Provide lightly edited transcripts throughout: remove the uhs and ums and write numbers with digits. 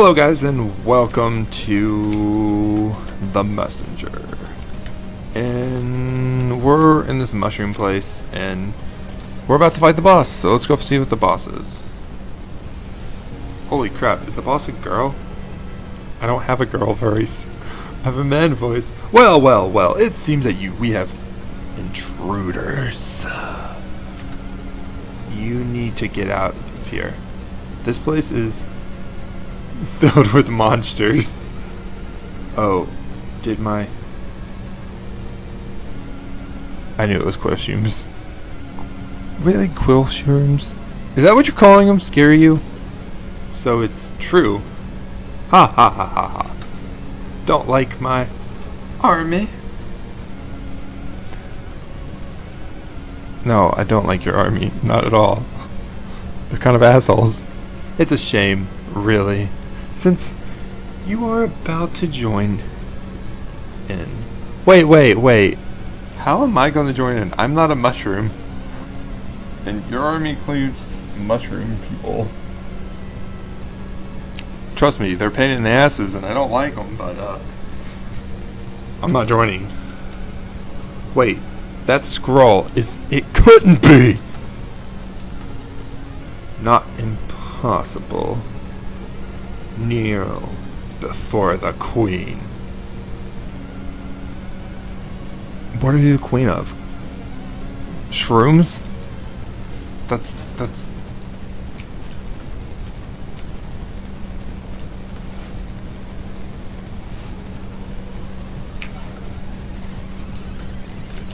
Hello guys and welcome to The Messenger. And we're in this mushroom place and we're about to fight the boss, so let's go see what the boss is. Holy crap, is the boss a girl? I don't have a girl voice. I have a man voice. Well, well, well, it seems that we have intruders. You need to get out of here. This place is filled with monsters. Oh, I knew it was Quillshrooms. Really, Quillshrooms? Is that what you're calling them? Scare you? So it's true. Ha ha ha ha ha. Don't like my army. No, I don't like your army. Not at all. They're kind of assholes. It's a shame, really. Since you are about to join in. Wait, wait, wait. How am I going to join in? I'm not a mushroom. And your army includes mushroom people. Trust me, they're pain in the asses and I don't like them, but I'm not joining. Wait, that scroll is... It couldn't be! Not impossible. Kneel before the queen. What are you the queen of? Shrooms? That's...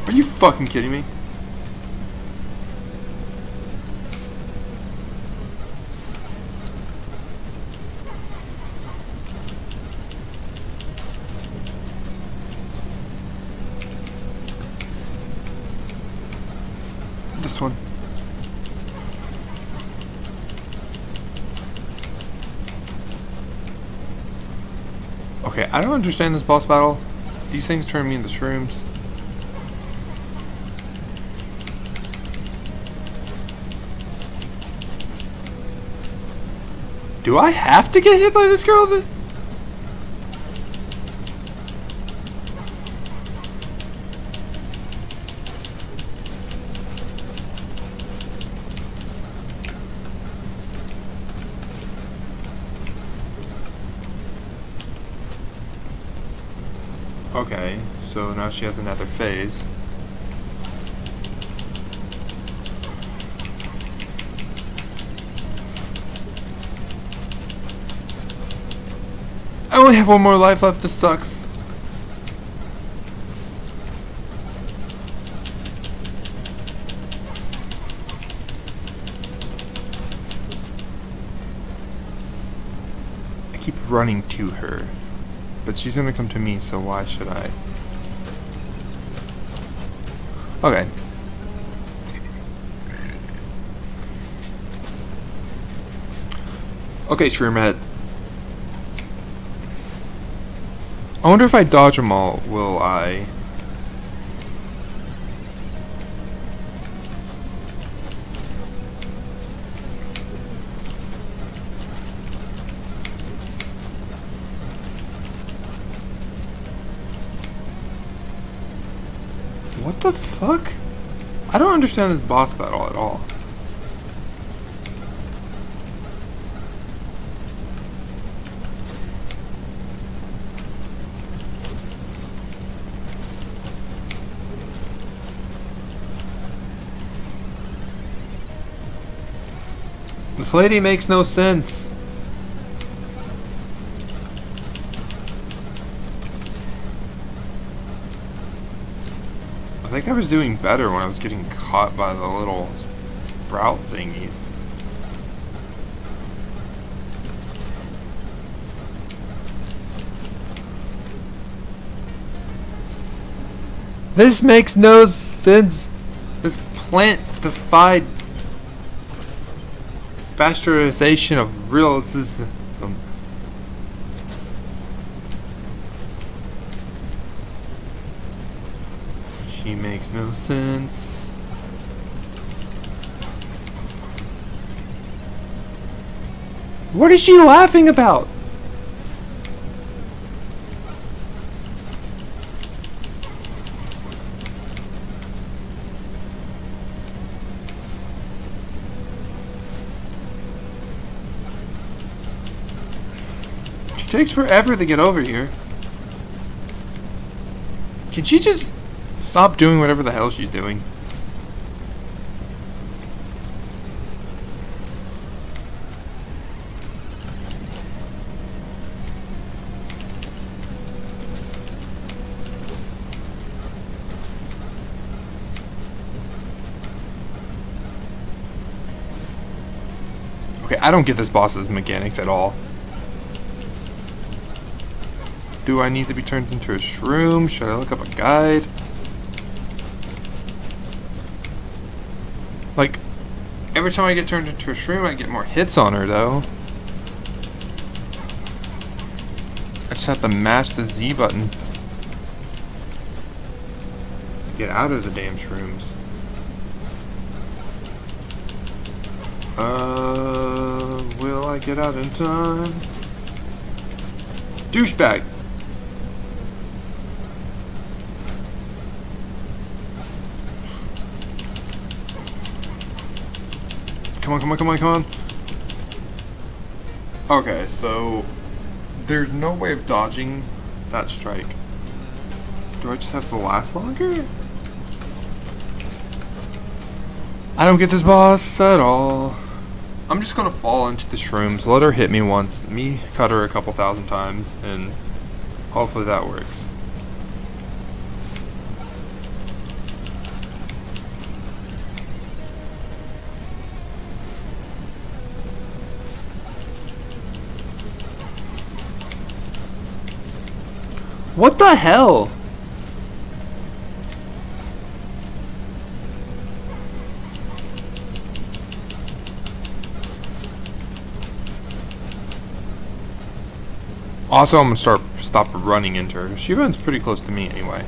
Are you fucking kidding me? This one. Okay, I don't understand this boss battle. These things turn me into shrooms. Do I have to get hit by this girl then? Okay, so now she has another phase. I only have one more life left, this sucks. I keep running to her. But she's gonna come to me, so why should I? Okay. Okay, Shroomhead. I wonder if I dodge them all, will I? What the fuck? I don't understand this boss battle at all. This lady makes no sense. I think I was doing better when I was getting caught by the little sprout thingies. This makes no sense. This plant-defied bastardization of realism. She makes no sense. What is she laughing about? Takes forever to get over here. Can she just stop doing whatever the hell she's doing? Okay, I don't get this boss's mechanics at all. Do I need to be turned into a shroom? Should I look up a guide? Like, every time I get turned into a shroom, I get more hits on her, though. I just have to mash the Z button to get out of the damn shrooms. Will I get out in time? Douchebag! Come on, come on, come on, come on. Okay, so there's no way of dodging that strike. Do I just have to last longer? I don't get this boss at all. I'm just gonna fall into the shrooms, let her hit me once, me cut her a couple thousand times, and hopefully that works. What the hell? Also, I'm gonna stop running into her. She runs pretty close to me anyway.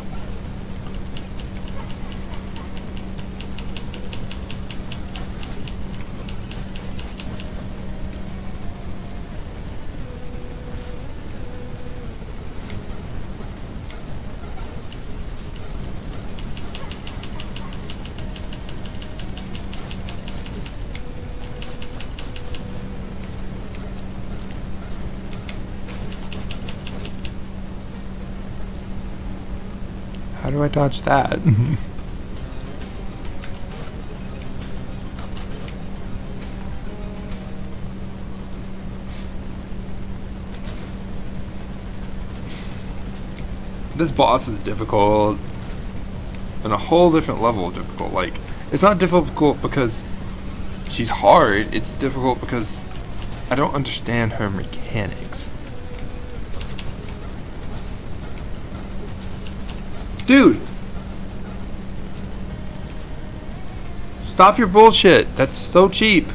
How do I dodge that? This boss is difficult on a whole different level of difficult. Like, it's not difficult because she's hard, it's difficult because I don't understand her mechanics. Dude! Stop your bullshit. That's so cheap.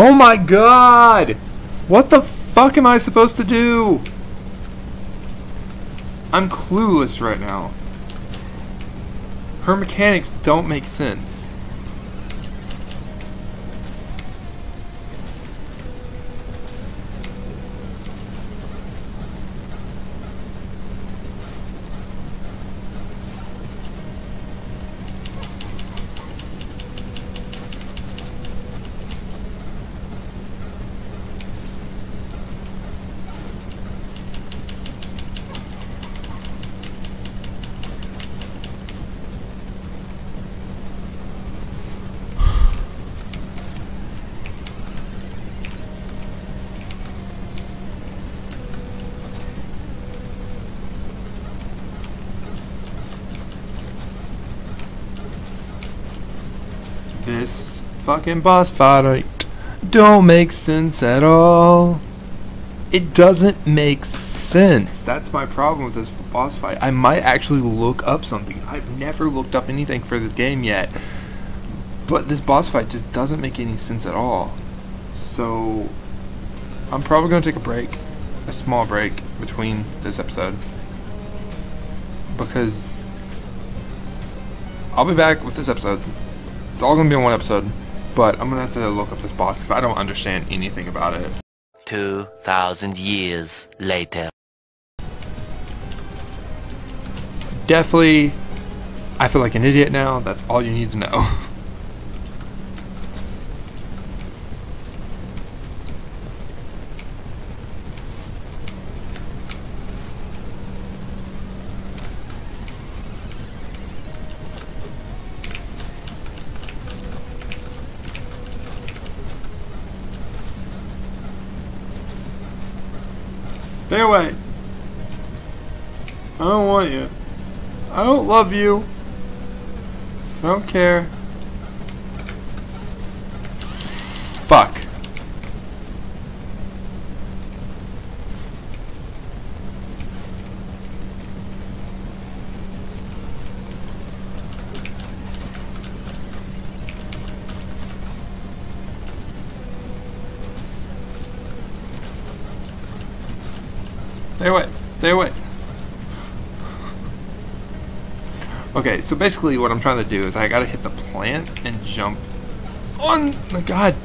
Oh my god! What the fuck am I supposed to do? I'm clueless right now. Her mechanics don't make sense. This fucking boss fight don't make sense at all. It doesn't make sense. That's my problem with this boss fight. I might actually look up something. I've never looked up anything for this game yet. But this boss fight just doesn't make any sense at all. So I'm probably going to take a break, a small break between this episode, because I'll be back with this episode. It's all going to be in one episode, but I'm going to have to look up this boss because I don't understand anything about it. 2,000 years later. Definitely, I feel like an idiot now. That's all you need to know. Stay away. I don't want you. I don't love you. I don't care. Fuck. Stay away. Stay away. Okay, so basically what I'm trying to do is I gotta hit the plant and jump on. Oh my god.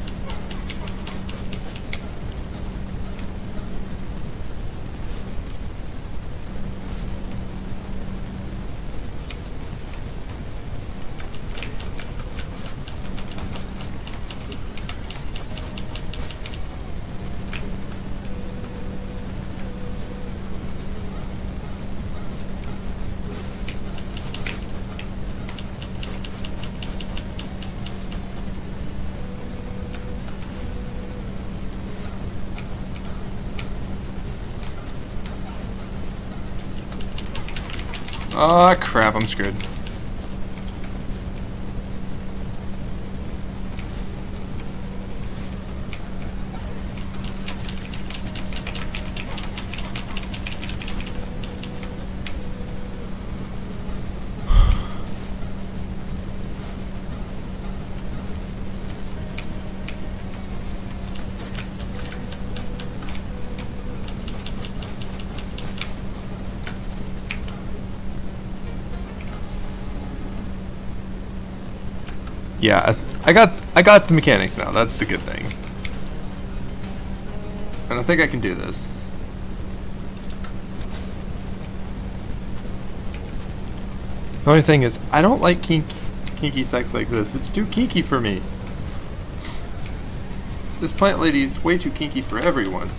Ah, crap, I'm screwed. Yeah, I got the mechanics now. That's the good thing. And I think I can do this. The only thing is, I don't like kinky sex like this. It's too kinky for me. This plant lady's way too kinky for everyone.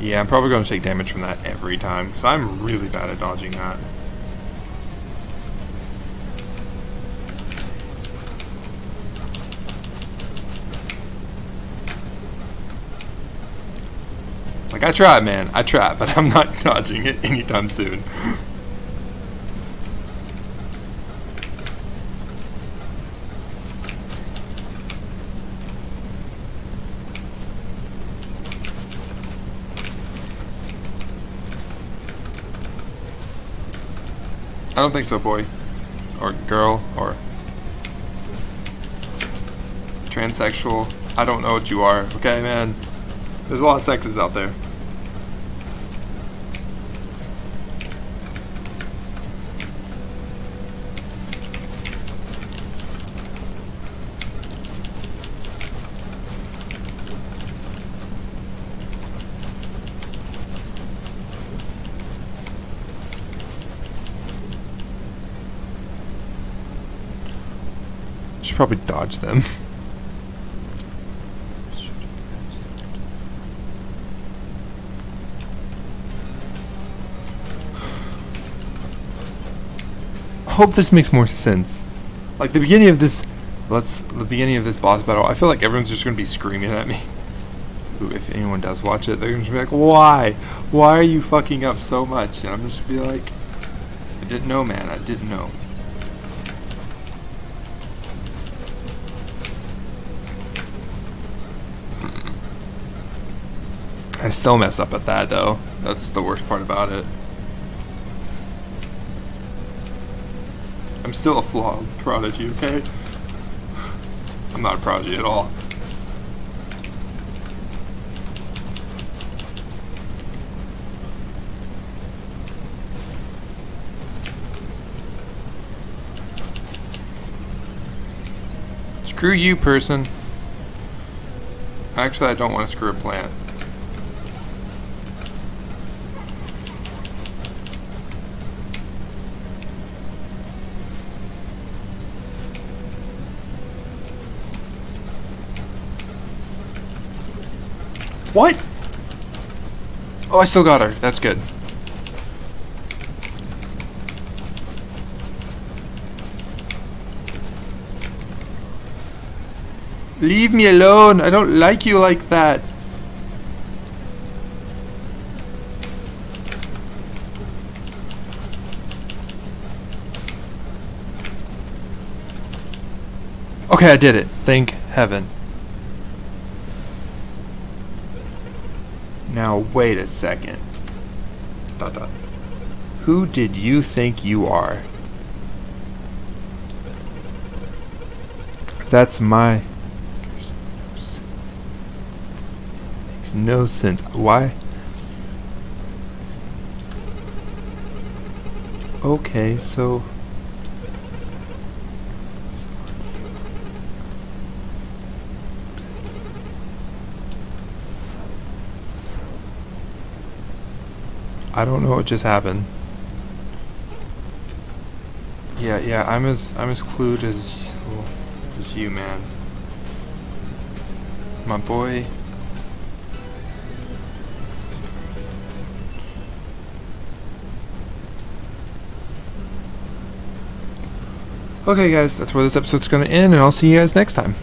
Yeah, I'm probably going to take damage from that every time, because I'm really bad at dodging that. Like, I tried, man. I tried, but I'm not dodging it anytime soon. I don't think so, boy, or girl, or transsexual. I don't know what you are, okay, man? There's a lot of sexes out there. Should probably dodge them. I hope this makes more sense. Like, the beginning of this let's the beginning of this boss battle. I feel like everyone's just gonna be screaming at me. Ooh, if anyone does watch it, they're gonna be like, why are you fucking up so much? And I'm just gonna be like, I didn't know, man. I didn't know. I still mess up at that though. That's the worst part about it. I'm still a flawed prodigy, okay? I'm not a prodigy at all. Screw you, person. Actually, I don't want to screw a plant. What? Oh, I still got her. That's good. Leave me alone. I don't like you like that. Okay, I did it. Thank heaven. Now, wait a second. Dot, dot. Who did you think you are? That's my... Makes no sense. Why? Okay, so... I don't know what just happened. Yeah, I'm as clued as you, man. My boy. Okay guys, that's where this episode's gonna end, and I'll see you guys next time.